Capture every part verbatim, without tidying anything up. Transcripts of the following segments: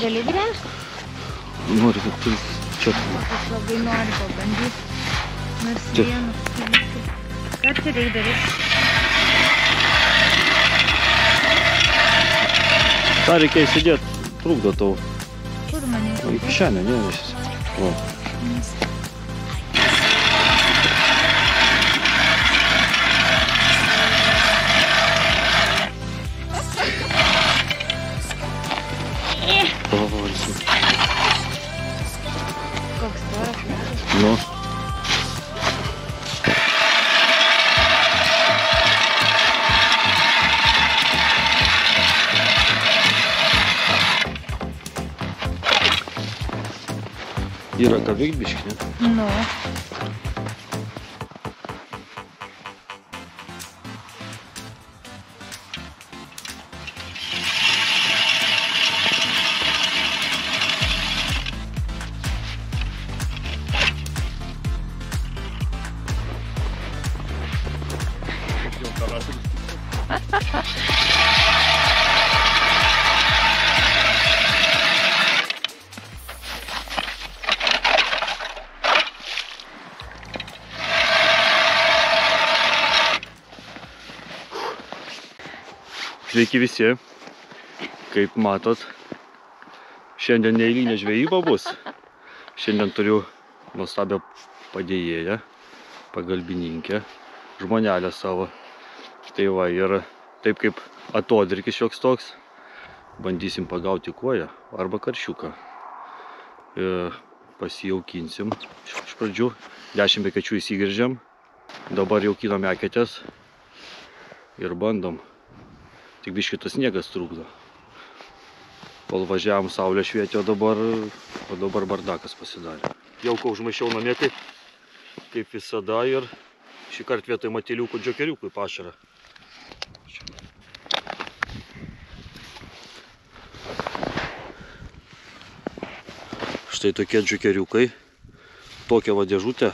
Delivery? Nu recunosc ce am făcut. Am făcut un arco, bandit, mersian, tot ce delivery. Старики сидят, труп готов. И песчаный, не, сейчас. Вот. Как страшно. Ну. И роковик бичек, нет? Ну. Sveiki visi, kaip matot, šiandien neįlinė žvejyba bus. Šiandien turiu nuostabią padėjėją, pagalbininkę, žmonelę savo. Tai va, ir taip kaip atodrikis šioks toks, bandysim pagauti kuoją arba karšiuką. Pasijaukinsim iš pradžių, dešimt bekečių įsigrėžiam, dabar jaukinam eketės ir bandom. Tik biškai tas sniegas trukdo. Kol važiavam, saulė švietė, o dabar, o dabar bardakas pasidarė. Jauko užmaišiau namie kaip, kaip visada, ir šį kartą vietoj matiliukų džokeriukų į pašarą. Štai tokie džokeriukai. Tokia va dėžutė,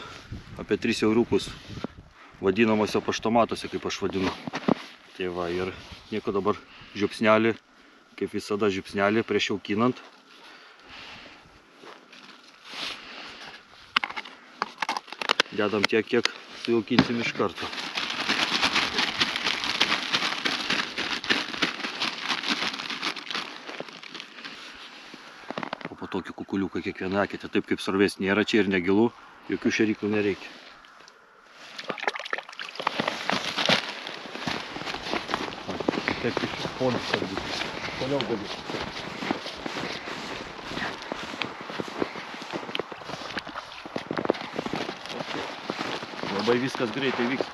apie tris euriukus. Vadinamuose paštomatuose, kaip aš vadinu. Tai va, ir nieko, dabar žiupsnelį, kaip visada žiupsnelį prieš jaukinant. Dedam tiek, kiek sujaukinsim iš karto. O po tokį kukuliuką kiekvieną eketę, taip kaip srovės nėra čia ir negilu, jokių šėryklų nereikia. Taip iš ponų sardyti. Toliau galiu. Labai viskas greitai vyksta.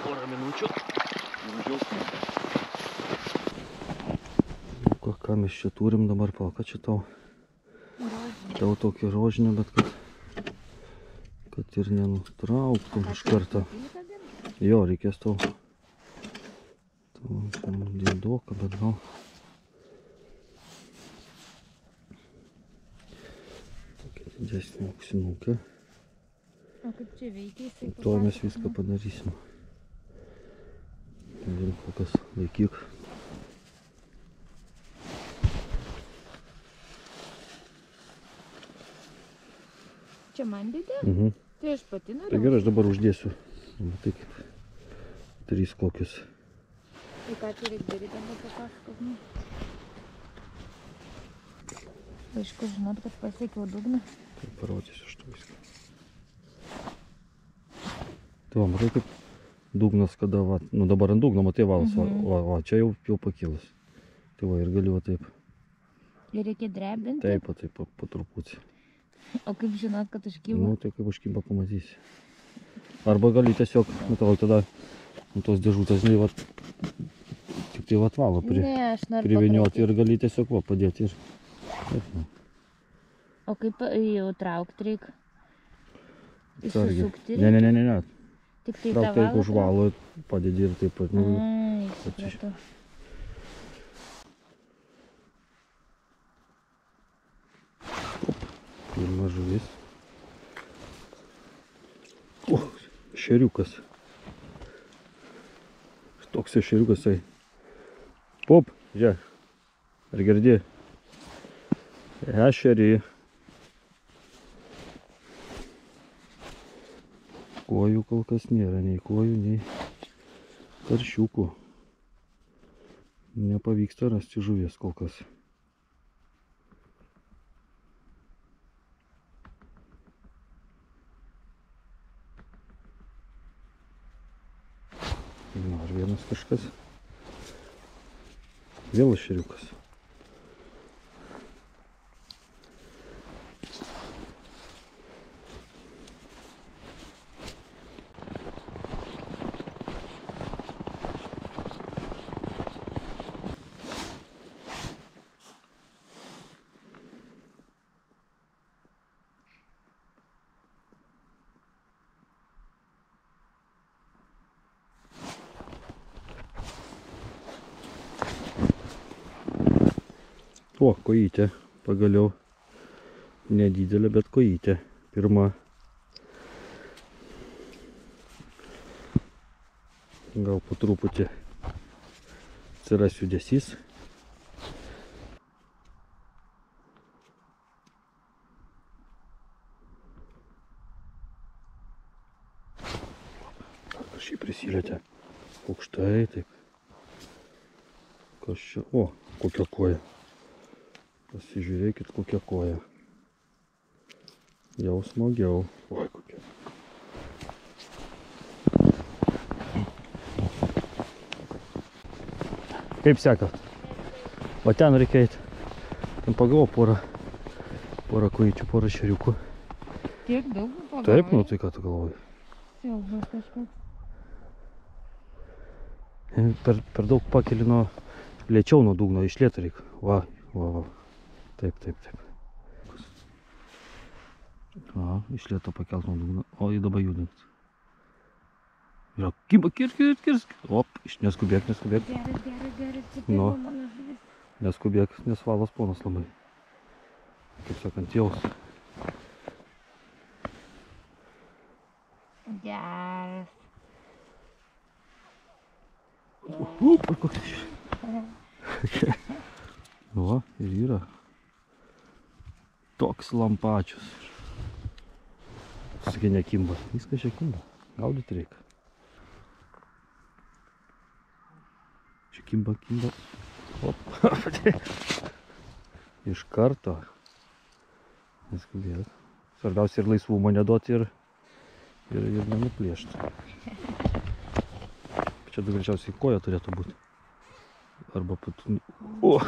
Porą minučių. Ką, ką mes čia turim dabar, pala, kad čia tau? Tau tokį rožinį, bet kad, kad ir nenutrauktum iš karto. Jo, reikės tau. Dėdoka, bet gal tokia didesnė auksinukė. O kaip čia veikia jisai? Tuo mes viską padarysim. Vėl kokias laikyk. Čia man didė? Mhm. Tai aš pati noriu. Tai gerai, aš dabar uždėsiu. Tai kaip trys kokius. И катери дери там вот так как. Дочка же надо как посеки удобно. Протись, что есть. Там рыка dugnas, kada va, nu dabar ant dugno matai valas, va, va, va, čia jau jau pakilus. Tai va, ir galiu va taip. Ir reikia drebinti. Taip, va, taip, po, po truputį. O kaip žinot, kad užkyba? Nu, tai kaip užkyba pamatysi. Arba gali tiesiog, nu tau tada tos dėžutės, žinai, va, tik tai va valą pri, privinioti ir gali tiesiog va padėti ir, ir nu. O kaip jau traukti reikia? Išsisukti reikia? Ne, ne, ne, ne, ne. Tik tai traukti reikia už valą, padedi ir taip pat. Nu, ai, supratau. Pirma žuvis. O, šeriukas. Toks šeriukas, tai. Pop, žiūrėk, ar girdėjai? Ešerį, kojų kol kas nėra, nei kojų, nei karšiukų. Nepavyksta rasti žuvies kol kas. Na, ar vienas kažkas. Vėl ešeriukas. O, kojytė, pagaliau, nedidelė, bet kojytė, pirma. Gal po truputį atsiras judesys. Aš jį prisilietė, aukštai, taip. Kas čia, o, kokia koja. Pasižiūrėkit, kokia koja. Jau smagiau. Oi, kokia. Kaip seka? O ten reikia eiti. Ten pagavau porą, porą kojyčių, porą ešeriukų. Tiek daug pagavau? Taip, nu tai ką tu galvoji? Siaubas kažkas. Per, per daug pakeli nuo, lėčiau nuo dugno, iš lėto reikia. Va, va, va. Taip, taip, taip. O, iš lėto pakelt nuo dugno. O, jį dabar judint. Žiūrėk, kiba, kirk, kirk, kirk. Op, neskubėk, neskubėk. Geras, geras, geras. Nu, neskubėk, nes valas ponas labai. Kaip sakant, jaus. Geras. Up, ar kokia. O, ir yra. Toks lampačius. Sakai, nekimba. Viskas čia kimba. Gaudyti reikia. Čia kimba, kimba. Iš karto. Neskubėk. Svarbiausia ir laisvumo neduoti ir, ir, ir nenuplėšti. Čia greičiausiai koja turėtų būti. Arba pat... O!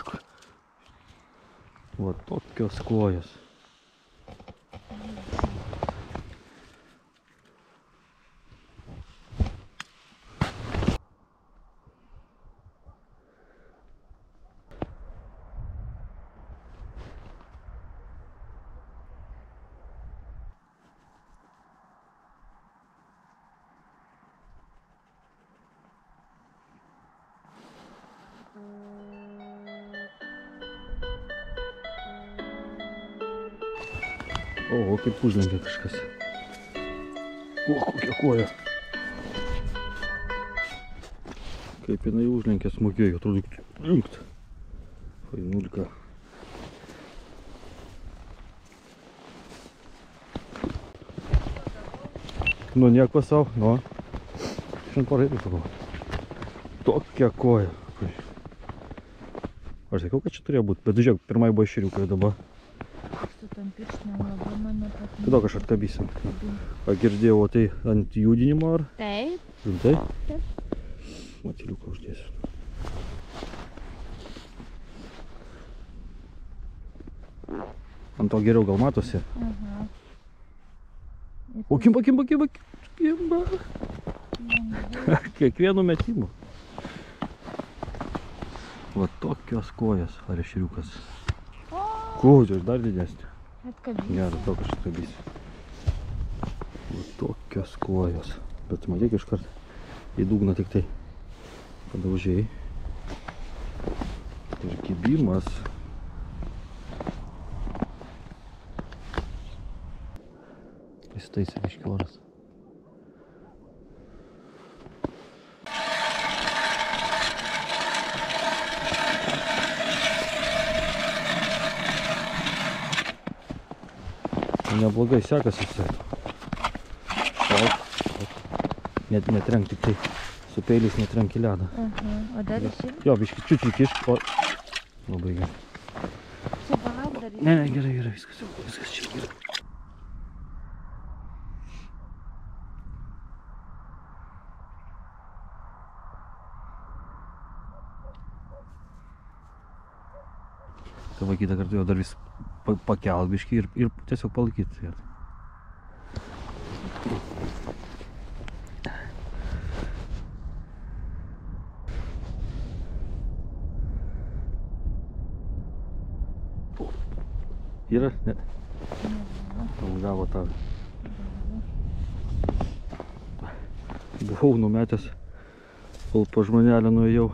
Va tokios kojos. O, kaip užlengia kažkas. O, kokia koja. Kaip jinai užlengia smūgiai, atrodo, linkt. Fainulka. Nu, nieko sau, nu. Šiandien porą irgi pagalvo. Tokia koja. Aš sakiau, kad čia turėjo būti, bet žiūrėk, pirmai buvo ešeriukai dabar. Kada kažką atkabysim? Pagirdėjau, o tai ant judinimo ar? Taip. Rimtai? Taip. Matiliuką uždėsiu. Ant to geriau gal matosi? Aha. O kimba, kimba, kimba, kimba. Kiekvienu metimu. Va tokios kojas, ar ešeriukas. Kūdžios, dar didesnė. Atkabysiu. Gerai, daug aš atkabysiu. Va tokios kojos. Bet matyk iš karto į dugną tik tai padaužiai. Ir kibimas. Įsitaisė biškį oras. Не облагайся, а совсем. Так. Нет, нет, тренки ты. Supeilis netranquilada. Aha, o dar išėlė? Jo, biškai, čiučiuk iš, o... Labai gerai. Čia balat dar išėlė? Ne, ne, gerai, gerai, viskas, viskas čia gerai. Kava kitą kartą jo dar vis pakelt biškai ir, ir tiesiog palaikyti vietą. Yra? Ne. Gavo tau. Buvau numetęs, kol po žmonelę nuėjau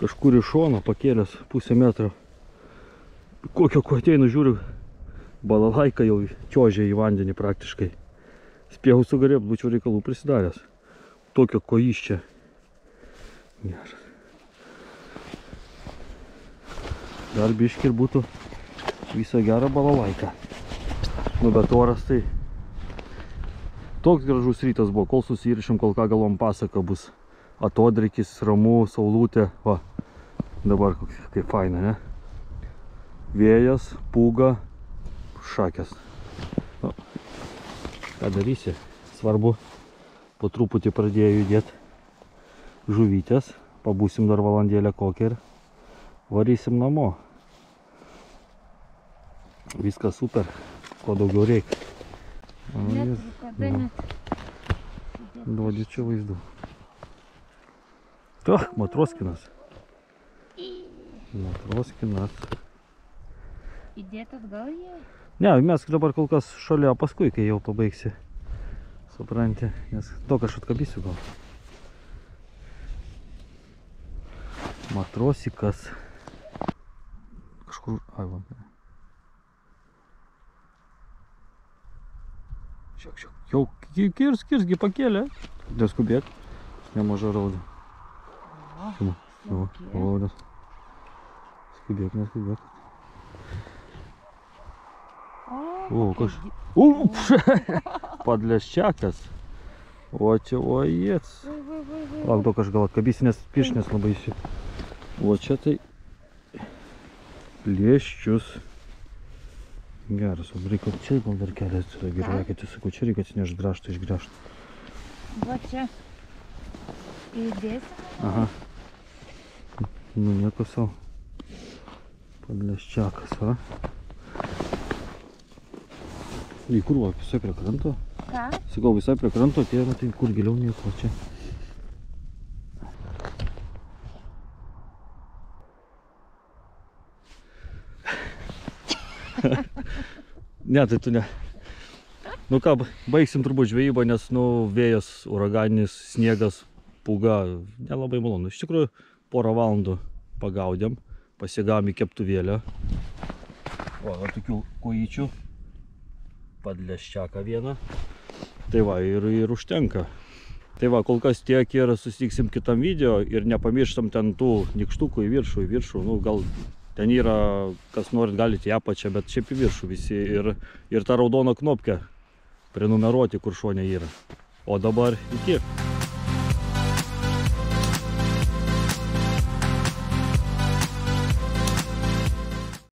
kažkur iš šono, pakėlęs pusę metro. Kokio ko ateinu, žiūriu, balalaika jau čiožė į vandenį praktiškai. Spėjau sugarėt, būčiau reikalų prisidaręs. Tokio ko iš čia. Geras. Dar biškį ir būtų visą gerą balalaiką. Nu, bet oras tai toks gražus rytas buvo, kol susirišim, kol ką galvom pasaka bus. Atodrikis, ramu, saulutė, va. Dabar kaip faina, ne? Vėjas, pūga, šakės. Nu, ką darysi? Svarbu, po truputį pradėjo judėti žuvytės. Pabūsim dar valandėlę kokią ir varysim namo. Viskas super, ko daugiau reikia. Net kada net. Duodžiu čia vaizdu. Tach, matroskinas. Matroskinas. Įdėtas gal jie? Ne, mes dabar kol kas šalia, paskui, kai jau pabaigsi. Supranti, nes to aš atkabysiu gal. Matrosikas. Kažkur, ai va. Jau kirs, kirsgi pakėlė. Neskubėk. Nemaža raudė. Raudės. Skubėk, neskubėk. O, kaž... Padleščiakas. O, čia, o, jėts. Lauk, daug aš gal atkabysi, nes piršinės labai įsi. O, čia tai... Lėščius. Geras, o reikia čia gal dar kelias yra gerai, kad jis sakau, čia reikia atsinešti grąžtą iš grąžtą. Va čia įdėsime. Aha. Nu nieko savo. Padleščiakas, va. Į kur va, visai prie kranto? Ką? Sakau, visai prie kranto, tie matai, kur giliau nieko, čia. Ne, tai tu ne. Nu ką, baigsim turbūt žvejybą, nes nu vėjas, uraganinis, sniegas, pūga, nelabai malonu. Iš tikrųjų, porą valandų pagaudėm, pasigavom į keptuvėlę. O, va, tokių kojyčių. Padleščiaką vieną. Tai va, ir, ir užtenka. Tai va, kol kas tiek ir susitiksim kitam video ir nepamirštam ten tų nykštukų į viršų, į viršų, nu gal... Ten yra, kas norit, galite ją pačią, bet šiaip į viršų visi. Ir, ir tą raudoną knopkę prenumeruoti, kur šone yra. O dabar iki.